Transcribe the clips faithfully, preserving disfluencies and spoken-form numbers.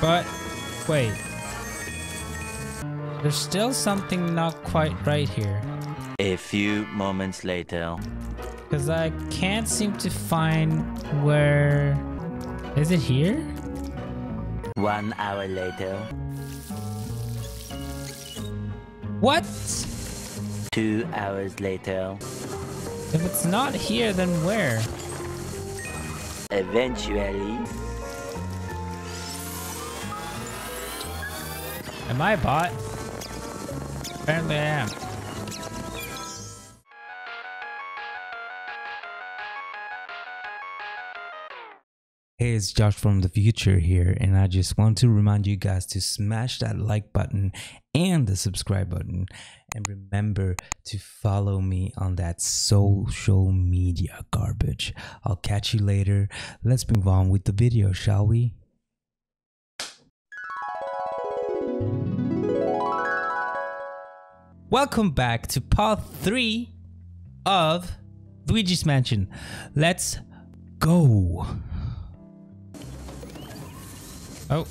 But wait, there's still something not quite right here. A few moments later. Because I can't seem to find where... Is it here? One hour later. What? Two hours later. If it's not here, then where? Eventually. Am I a bot? Apparently I am. Hey, it's Josh from the future here, and I just want to remind you guys to smash that like button and the subscribe button, and remember to follow me on that social media garbage. I'll catch you later. Let's move on with the video, shall we? Welcome back to part three of Luigi's Mansion. Let's go. Oh.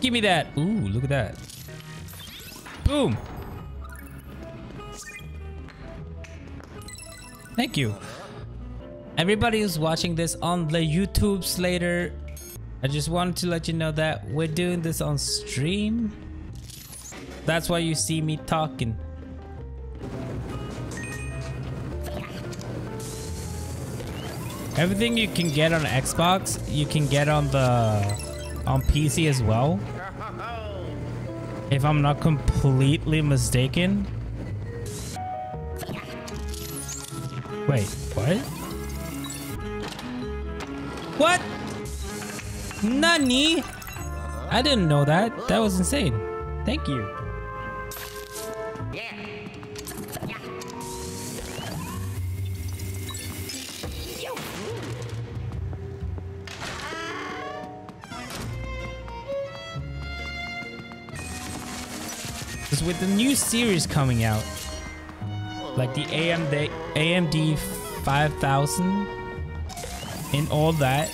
Give me that. Ooh, look at that. Boom. Thank you. Everybody who's watching this on the YouTubes later, I just wanted to let you know that we're doing this on stream. That's why you see me talking. Everything you can get on Xbox, you can get on the on P C as well. If I'm not completely mistaken. Wait, what? What? Nani? I didn't know that. That was insane. Thank you. With the new series coming out, like the A M D five thousand and all that,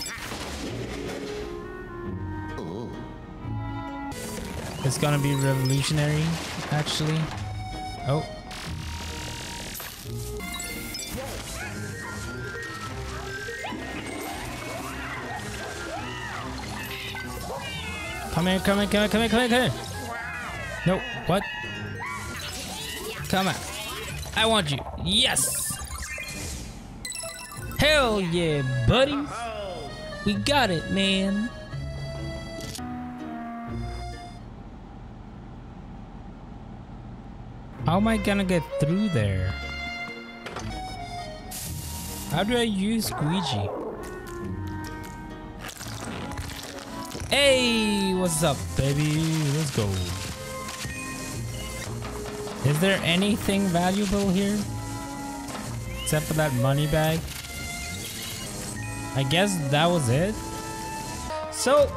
it's gonna be revolutionary, actually. Oh. Come here, come here, come here, come here, come here, come here. No, what? Come on. I want you. Yes! Hell yeah, buddy! We got it, man! How am I gonna get through there? How do I use Gooigi? Hey! What's up, baby? Let's go. Is there anything valuable here? Except for that money bag? I guess that was it. So,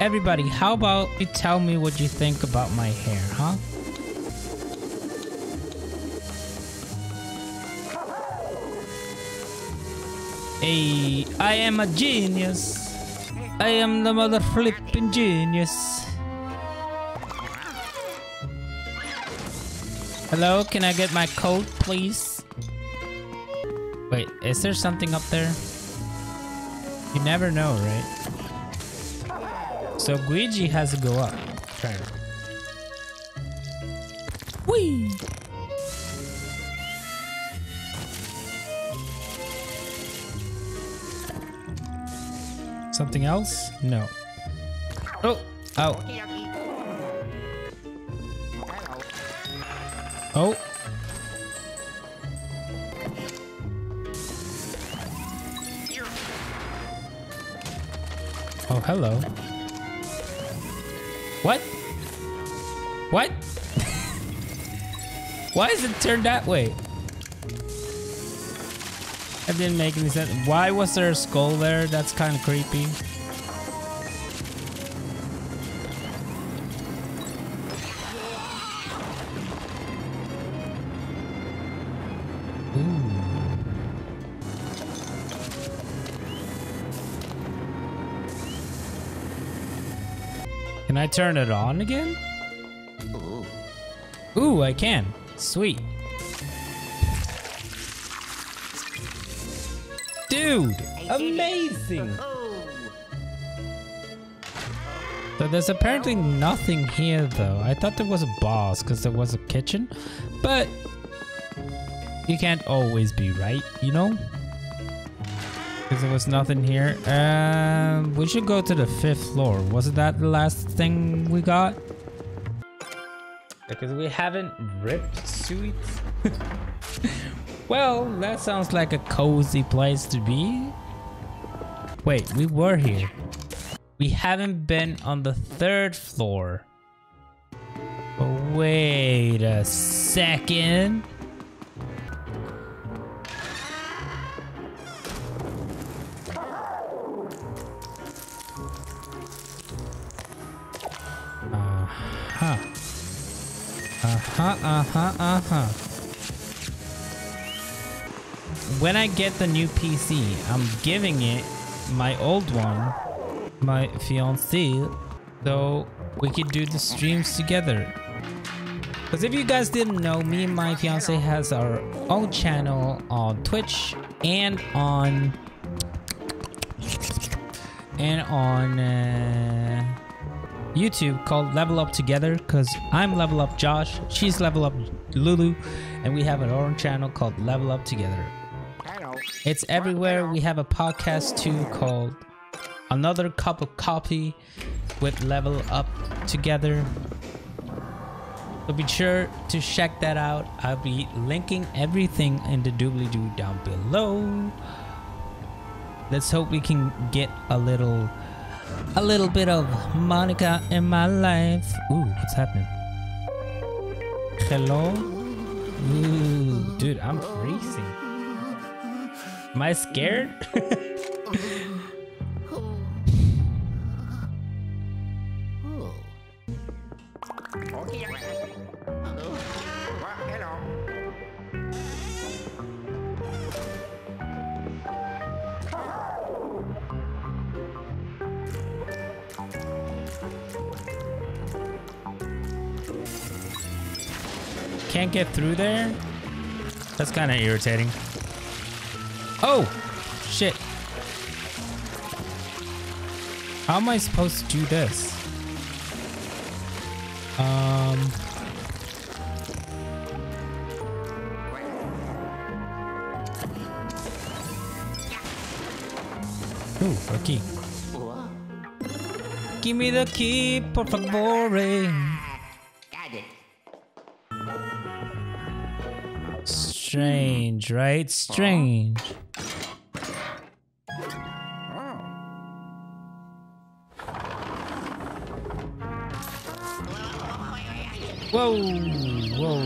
everybody, how about you tell me what you think about my hair, huh? Hey, I am a genius. I am the mother flipping genius. Hello, can I get my coat, please? Wait, is there something up there? You never know, right? So Gooigi has to go up. Try it. Whee! Something else? No. Oh! Oh! Oh. Oh, hello. What? What? Why is it turned that way? That didn't make any sense. Why was there a skull there? That's kind of creepy. Can I turn it on again? Ooh, I can. Sweet. Dude, amazing. So there's apparently nothing here though. I thought there was a boss because there was a kitchen, but you can't always be right, you know? Because there was nothing here. Um, we should go to the fifth floor. Wasn't that the last thing we got? Because we haven't ripped suits. Well, that sounds like a cozy place to be. Wait, we were here. We haven't been on the third floor. But wait a second. Uh-huh. Uh-huh, uh-huh, uh-huh. When I get the new P C, I'm giving it my old one. My fiancée, though, we could do the streams together. Because if you guys didn't know, me and my fiancée has our own channel on Twitch and on and on uh, YouTube called Level Up Together. Because I'm Level Up Josh, she's Level Up Lulu, and we have our own channel called Level Up Together. It's everywhere. We have a podcast too called Another Cup of Coffee with Level Up Together. So be sure to check that out. I'll be linking everything in the doobly-doo down below. Let's hope we can get a little, a little bit of Monica in my life. Ooh, what's happening? Hello? Ooh, dude, I'm freezing. Am I scared? Can't get through there? That's kind of irritating. Oh, shit. How am I supposed to do this? Um. Ooh, a key. Give me the key, por favor. Strange, right? Strange. Whoa, whoa.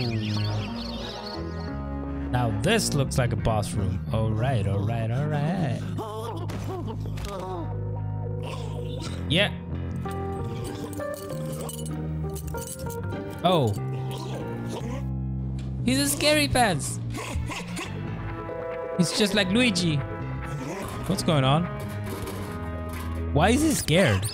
Now this looks like a boss room. All right, all right, all right. Yeah. Oh. He's a scary pants. He's just like Luigi. What's going on? Why is he scared?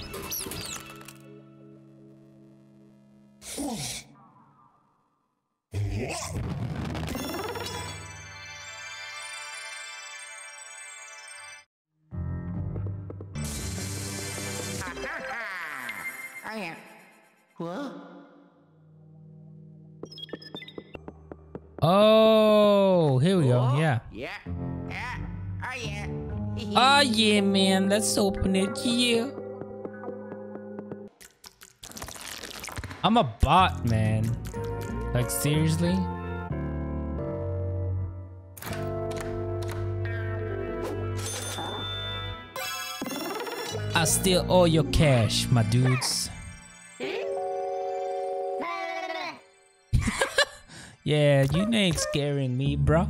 Oh, here we go. Yeah. Yeah. Oh yeah. Oh yeah, man. Let's open it. Yeah. I'm a bot, man. Like seriously? I steal all your cash, my dudes. Yeah, you ain't scaring me, bro.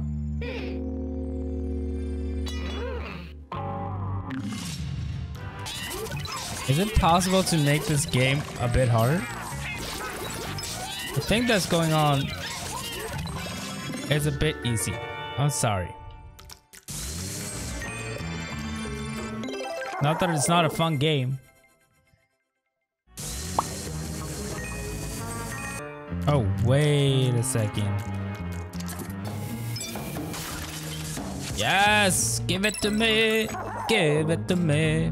Is it possible to make this game a bit harder? The thing that's going on is a bit easy. I'm sorry. Not that it's not a fun game. Oh, wait a second. Yes, give it to me. Give it to me.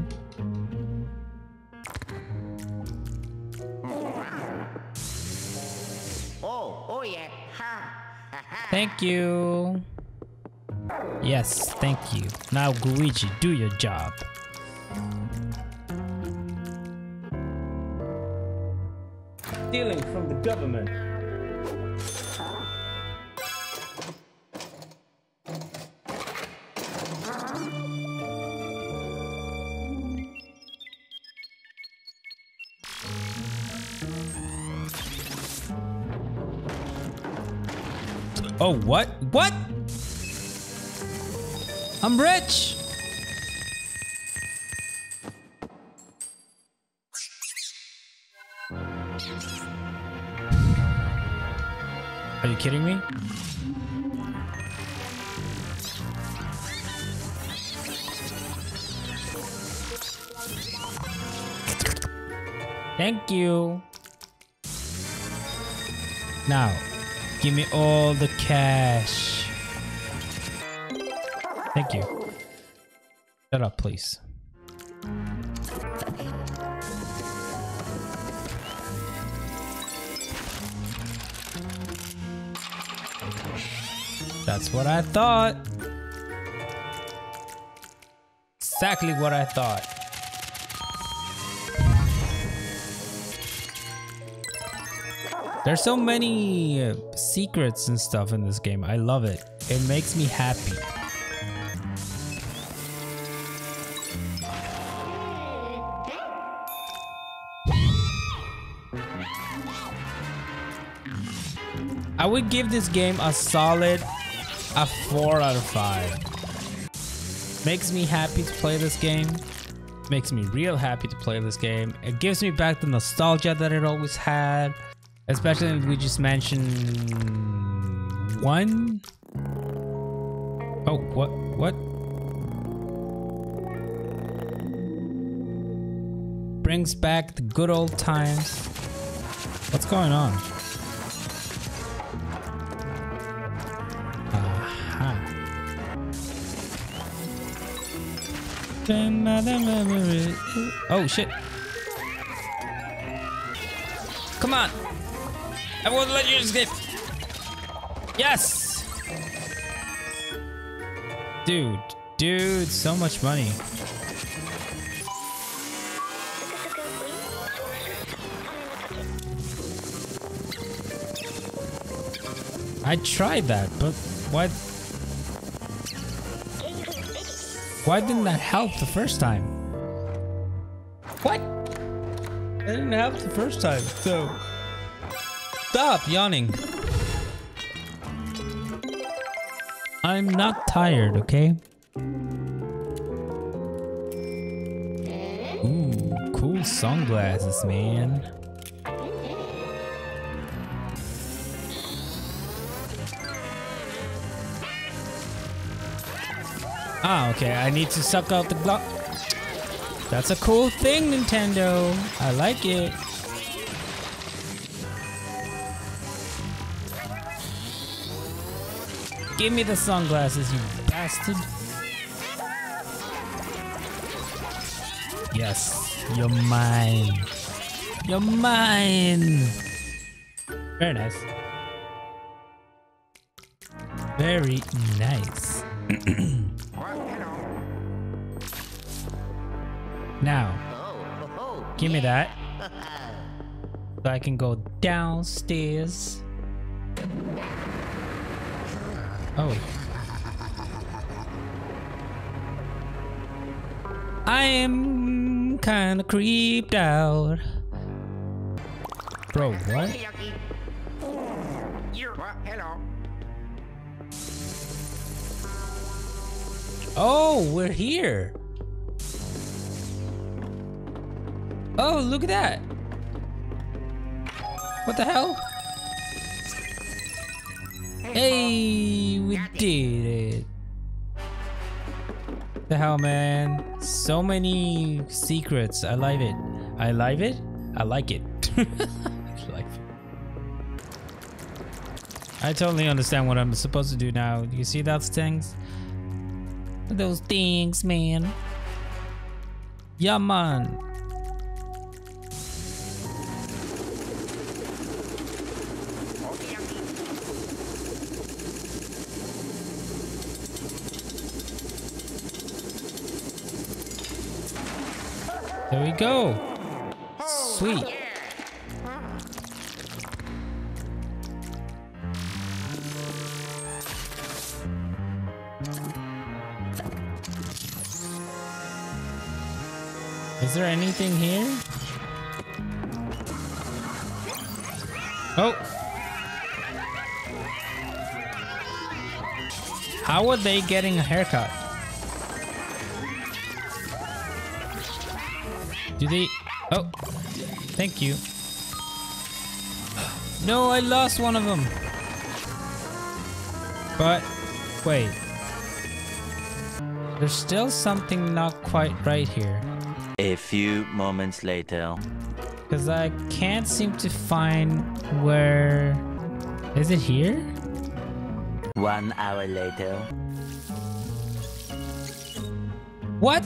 Oh, oh yeah. Thank you. Yes, thank you. Now, Gooigi, do your job. Stealing from the government. Oh, what? What? I'm rich. Are you kidding me? Thank you. Now, give me all the cash. Thank you. Shut up, please. That's what I thought. Exactly what I thought. There's so many secrets and stuff in this game. I love it. It makes me happy. I would give this game a solid a four out of five. Makes me happy to play this game. Makes me real happy to play this game. It gives me back the nostalgia that it always had, especially in Luigi's Mansion one. Oh, what, what? Brings back the good old times. What's going on? Another memory. Oh shit. Come on. I won't let you escape. Yes. Dude, dude, so much money. I tried that, but what? Why didn't that help the first time? What? It didn't help the first time, so... Stop yawning. I'm not tired, okay? Ooh, cool sunglasses, man. Ah, okay, I need to suck out the block. That's a cool thing, Nintendo. I like it. Give me the sunglasses, you bastard. Yes, you're mine. You're mine. Very nice. Very nice. Now, give me that so I can go downstairs. Oh, I am kind of creeped out, bro. What? Oh, we're here. Oh, look at that. What the hell? Hey, we did it. What the hell, man? So many secrets. I like it. I like it. I like it. I like it. I totally understand what I'm supposed to do now. You see those things? Those things, man. Yeah, man. There we go. Sweet. Is there anything here? Oh. How are they getting a haircut? Do they? Oh, thank you. No, I lost one of them. But wait, there's still something not quite right here. A few moments later, because I can't seem to find where. Is it here? One hour later. What?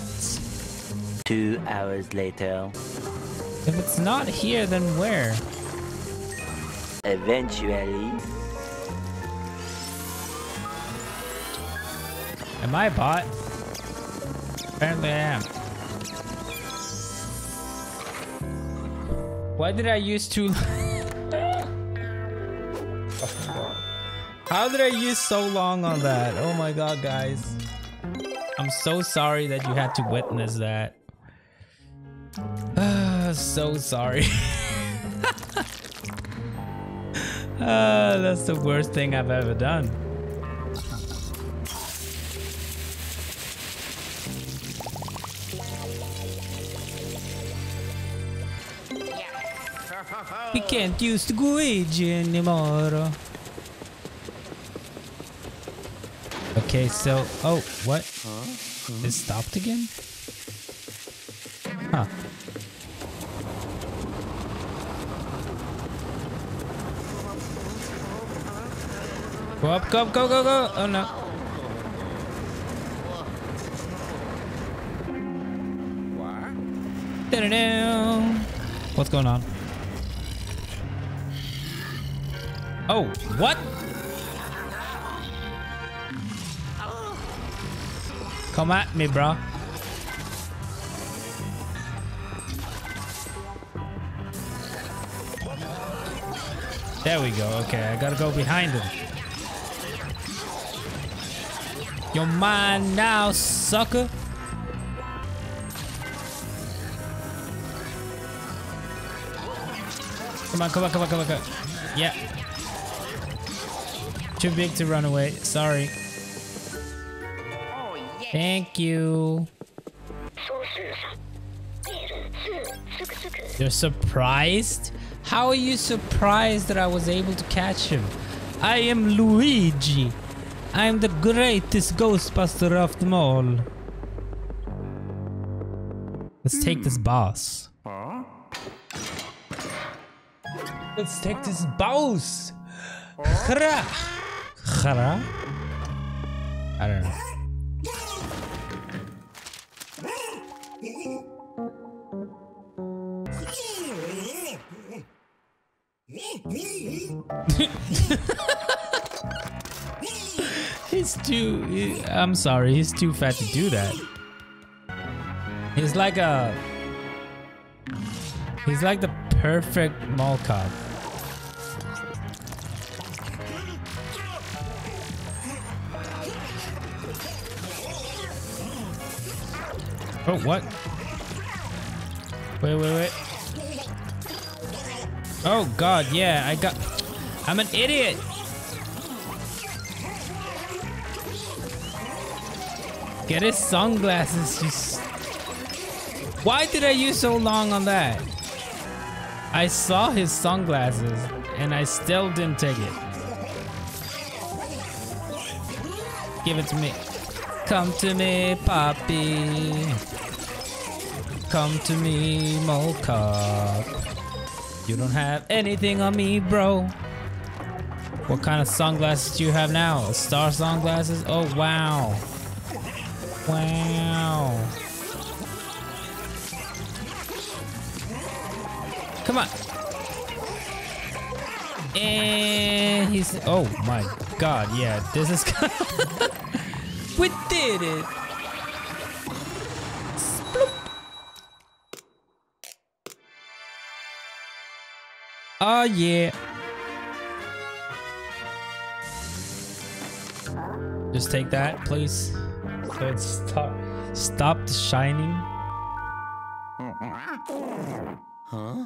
Two hours later. If it's not here, then where? Eventually. Am I a bot? Apparently I am. Why did I use too long? How did I use so long on that? Oh my god, guys. I'm so sorry that you had to witness that. Uh, so sorry. uh, that's the worst thing I've ever done. We can't use the Gooigi anymore. Okay, so oh, what? Huh? It stopped again? Huh. Go up, go up, go, go, go! Oh no. What's going on? Oh, what? Come at me, bro. There we go. Okay, I gotta go behind him. You're mine now, sucker. Come on, come on, come on, come on, come on. Yeah. Too big to run away. Sorry. Oh, yeah. Thank you. You're surprised? How are you surprised that I was able to catch him? I am Luigi. I'm the greatest Ghostbuster of them all. Let's take this boss. Huh? Let's take this boss. Hra. Hra. I don't know. He's too... He, I'm sorry, he's too fat to do that. He's like a... He's like the perfect mall cop. Oh, what? Wait, wait, wait. Oh god, yeah, I got... I'm an idiot! Get his sunglasses. Just... Why did I use so long on that? I saw his sunglasses and I still didn't take it. Give it to me. Come to me, Poppy. Come to me, Mocha. You don't have anything on me, bro. What kind of sunglasses do you have now? Star sunglasses? Oh, wow. Wow. Come on. And he's... Oh, my God. Yeah, this is... We did it. Oh, yeah. Just take that, please. So it's stop, stopped shining. Huh?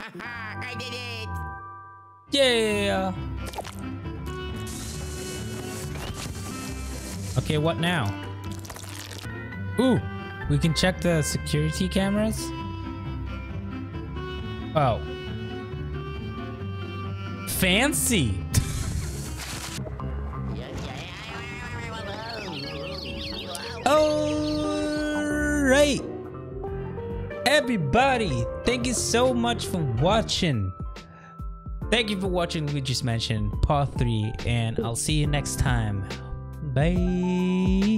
I did it. Yeah. Okay, what now? Ooh, we can check the security cameras. Oh. Fancy. All right, everybody, thank you so much for watching. Thank you for watching Luigi's Mansion part three, and I'll see you next time. Bye.